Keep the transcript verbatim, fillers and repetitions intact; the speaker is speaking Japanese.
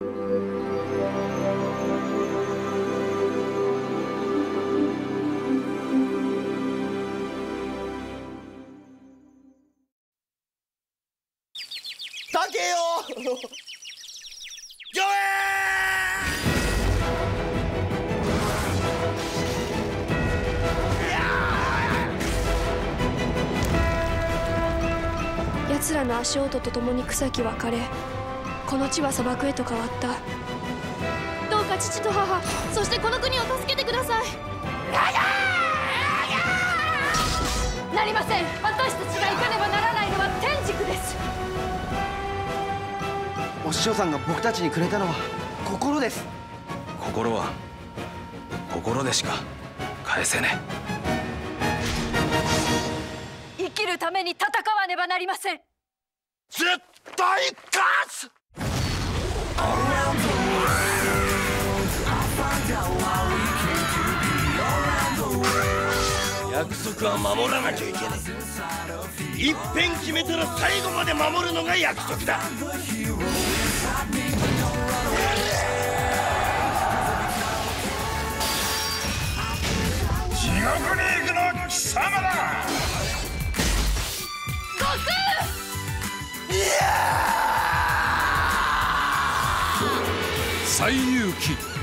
奴らの足音とともに草木は枯れ、この地は砂漠へと変わった。どうか父と母、そしてこの国を助けてください。なりません。私たちが行かねばならないのは天竺です。お師匠さんが僕たちにくれたのは心です。心は心でしか返せねえ。生きるために戦わねばなりません。絶対勝つ！約束は守らなきゃいけない。一遍決めたら最後まで守るのが約束だ。ジオグリーグの貴様だ。悟空！いやー！西遊記。